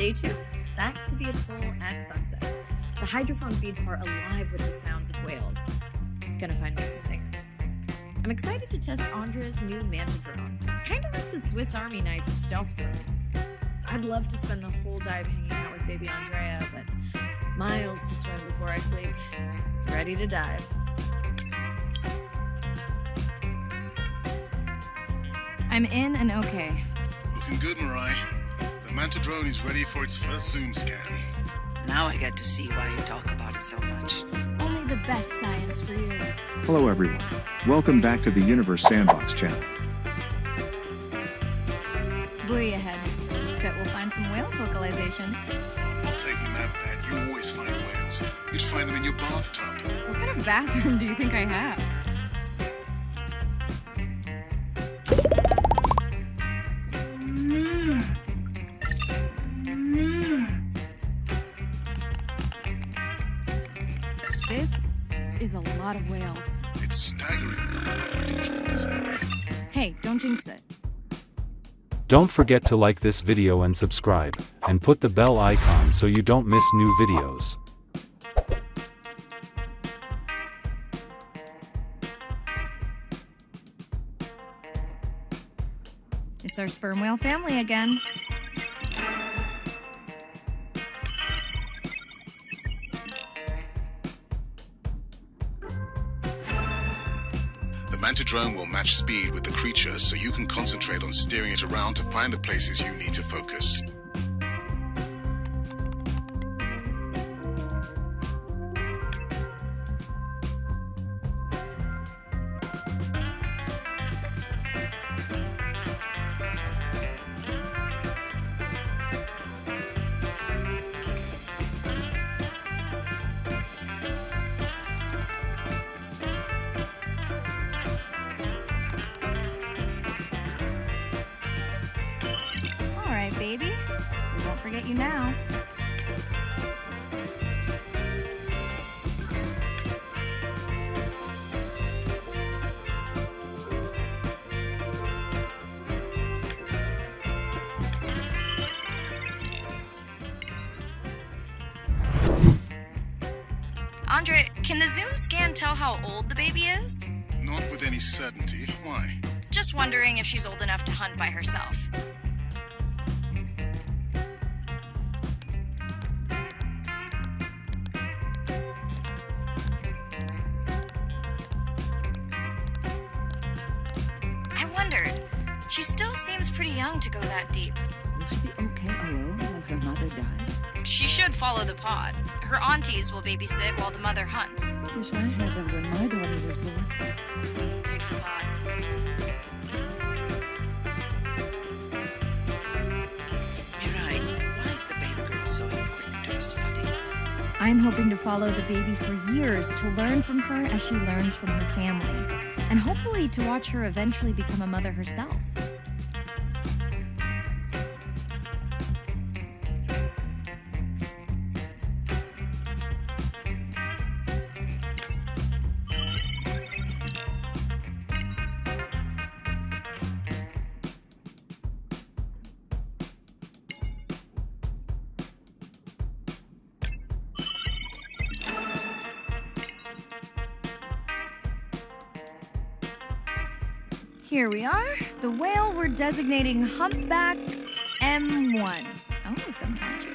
Day 2, back to the atoll at sunset. The hydrophone feeds are alive with the sounds of whales. I'm gonna find me some singers. I'm excited to test Andre's new Manta drone, kind of like the Swiss Army knife of stealth drones. I'd love to spend the whole dive hanging out with baby Andrea, but miles to swim before I sleep. Ready to dive. I'm in and okay. Looking good, Mirai. The Manta drone is ready for its first zoom scan. Now I get to see why you talk about it so much. Only the best science for you. Hello everyone. Welcome back to the Universe Sandbox channel. Way ahead. Bet we'll find some whale vocalizations. I'm not taking that bet. You always find whales. You'd find them in your bathtub. What kind of bathroom do you think I have? This is a lot of whales. It's staggering the number migrating through this area. Hey, don't jinx it. Don't forget to like this video and subscribe, and put the bell icon so you don't miss new videos. It's our sperm whale family again. The drone will match speed with the creature so you can concentrate on steering it around to find the places you need to focus. Baby, we won't forget you now. Andre, can the zoom scan tell how old the baby is? Not with any certainty. Why? Just wondering if she's old enough to hunt by herself. She still seems pretty young to go that deep. Will she be okay alone when her mother dies? She should follow the pod. Her aunties will babysit while the mother hunts. Wish I had them when my daughter was born. It takes a lot. You're right. Why is the baby girl so important to her study? I'm hoping to follow the baby for years to learn from her as she learns from her family. And hopefully to watch her eventually become a mother herself. Here we are, the whale we're designating Humpback M1. Oh, some catchy.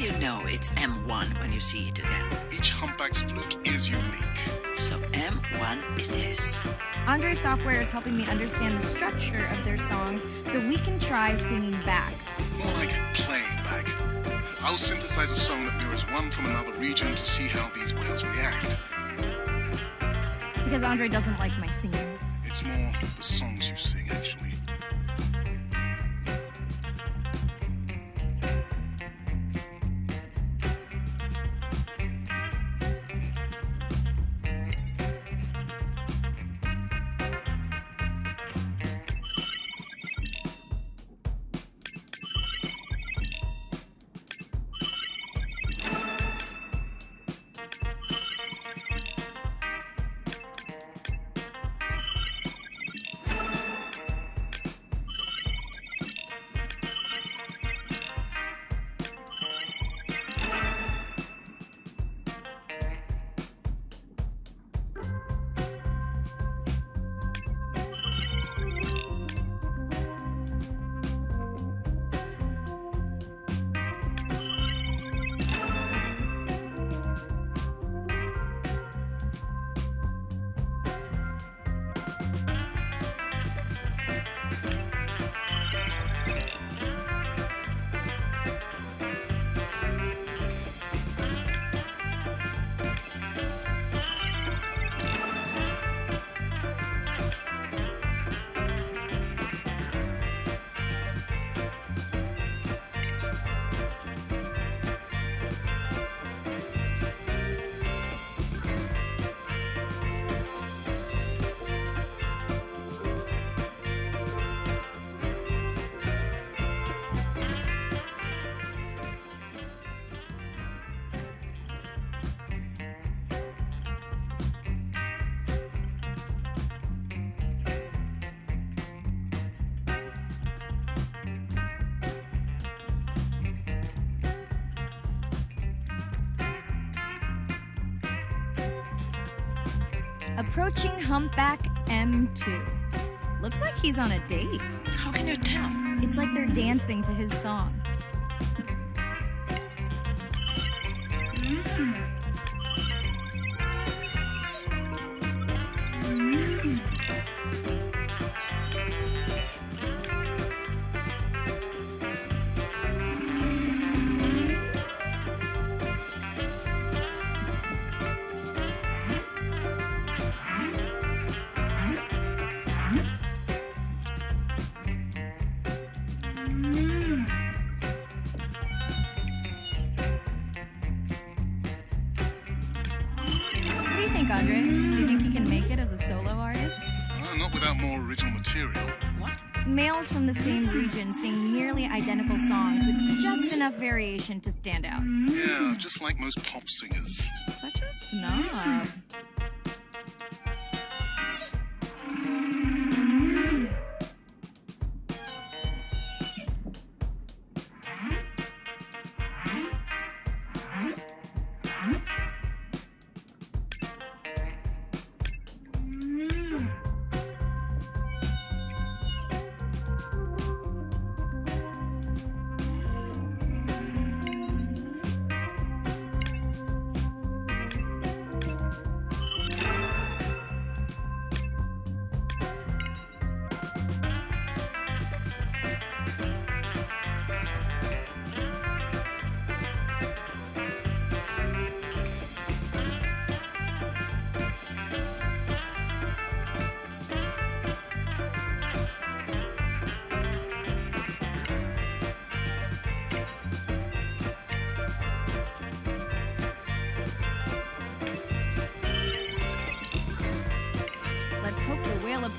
You know it's M1 when you see it again. Each humpback's fluke is unique. So M1 it is. Andre Software is helping me understand the structure of their songs so we can try singing back. More like playing back. I'll synthesize a song that mirrors one from another region to see how these whales react. Because Andre doesn't like my singing. It's more the songs you sing, actually. Approaching Humpback M2. Looks like he's on a date. How can you tell? It's like they're dancing to his song. Andre, do you think he can make it as a solo artist? Well, not without more original material. What? Males from the same region sing nearly identical songs with just enough variation to stand out. Yeah, just like most pop singers. Such a snob.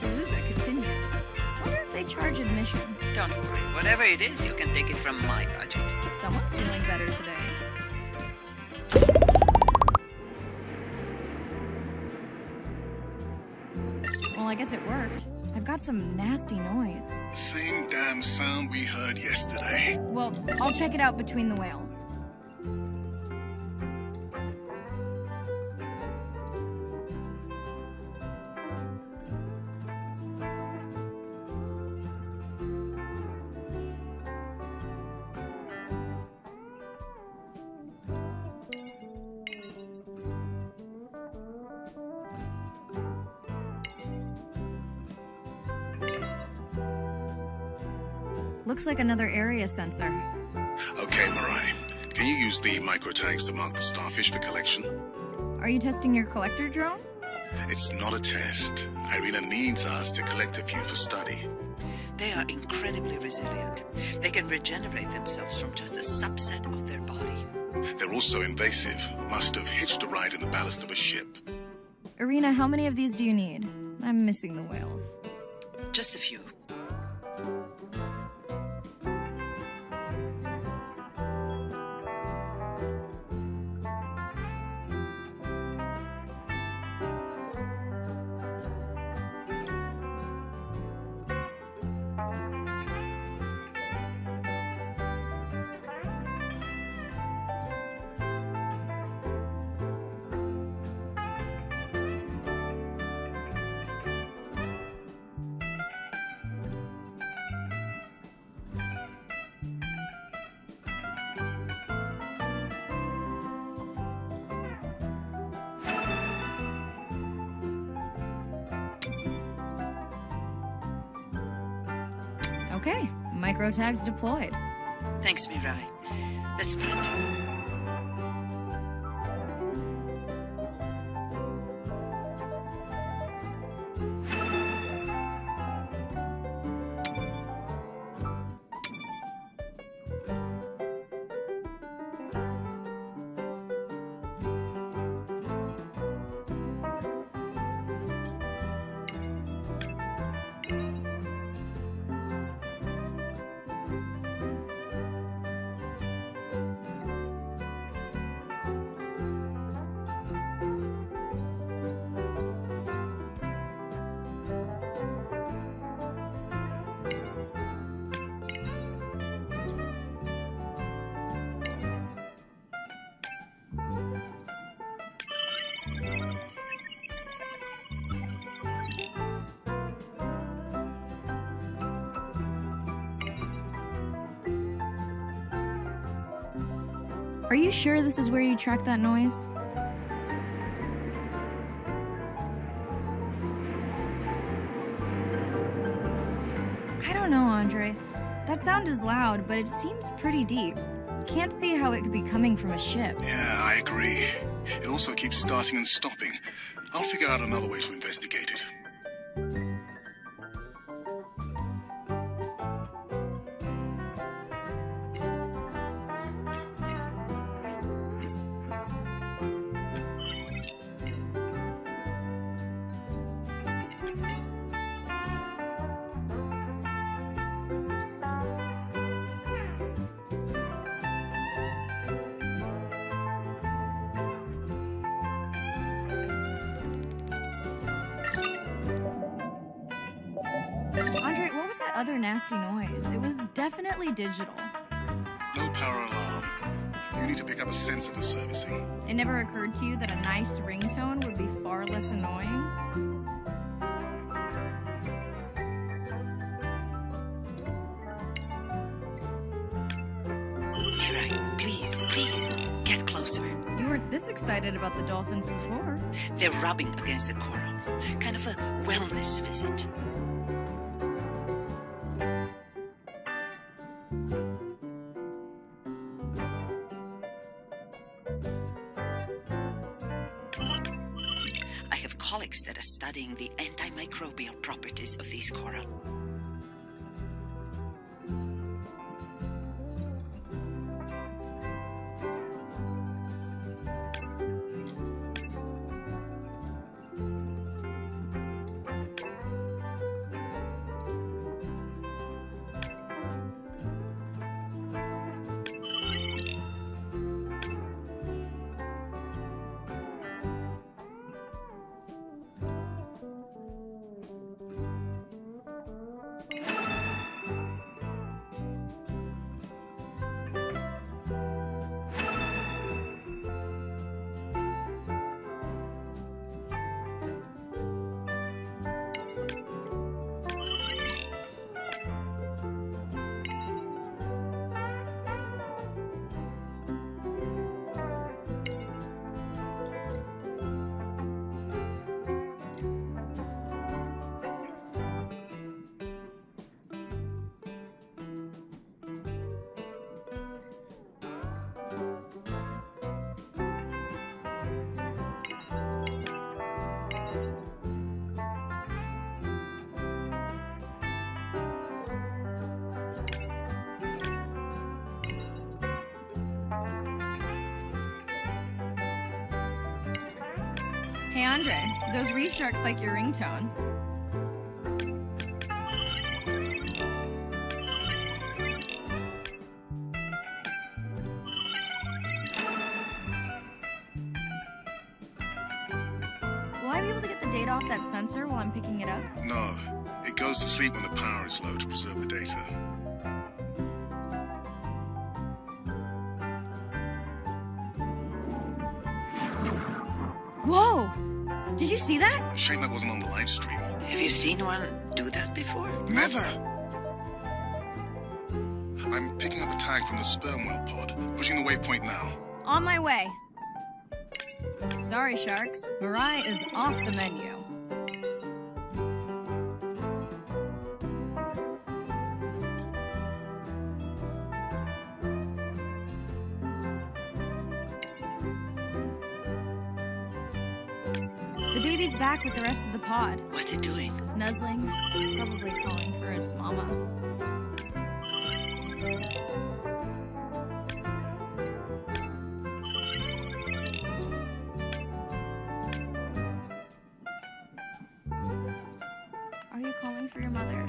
Palooza continues. Wonder if they charge admission. Don't worry. Whatever it is, you can take it from my budget. Someone's feeling better today. Well, I guess it worked. I I've got some nasty noise. Same damn sound we heard yesterday. Well, I'll check it out between the whales. Looks like another area sensor. Okay, Mirai. Can you use the microtanks to mark the starfish for collection? Are you testing your collector drone? It's not a test. Irina needs us to collect a few for study. They are incredibly resilient. They can regenerate themselves from just a subset of their body. They're also invasive. Must have hitched a ride in the ballast of a ship. Irina, how many of these do you need? I'm missing the whales. Just a few. Okay, micro tags deployed. Thanks, Mirai. Let's sprint. Are you sure this is where you track that noise? I don't know, Andre. That sound is loud, but it seems pretty deep. Can't see how it could be coming from a ship. Yeah, I agree. It also keeps starting and stopping. I'll figure out another way to investigate it. Other nasty noise. It was definitely digital. No power alarm. You need to pick up a sensor for servicing. It never occurred to you that a nice ringtone would be far less annoying? This excited about the dolphins before. They're rubbing against the coral. Kind of a wellness visit. I have colleagues that are studying the antimicrobial properties of these coral. Hey, Andre, those reef sharks like your ringtone. Will I be able to get the data off that sensor while I'm picking it up? No. It goes to sleep when the power is low to preserve the data. Whoa! Did you see that? A shame that wasn't on the live stream. Have you seen one do that before? Never! I'm picking up a tag from the sperm whale pod. Pushing the waypoint now. On my way. Sorry, sharks. Mirai is off the menu. Back with the rest of the pod. What's it doing? Nuzzling. Probably calling for its mama. Are you calling for your mother?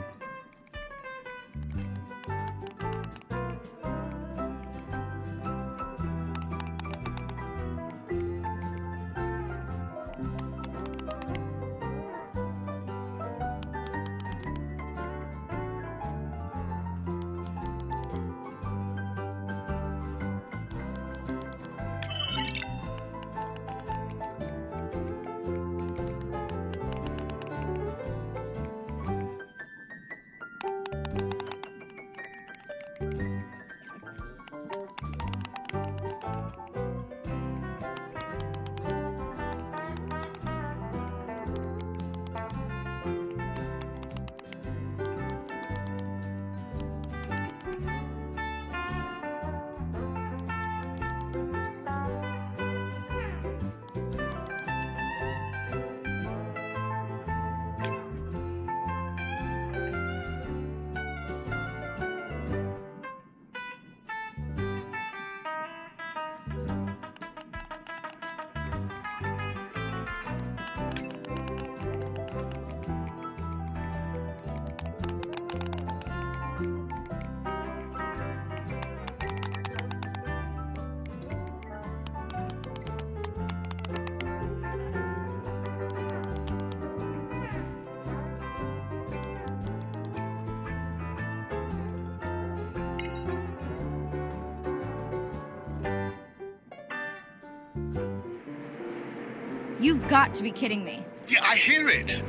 You've got to be kidding me. Yeah, I hear it.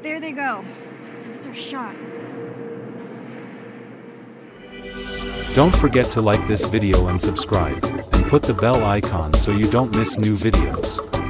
There they go. That was our shot. Don't forget to like this video and subscribe, and put the bell icon so you don't miss new videos.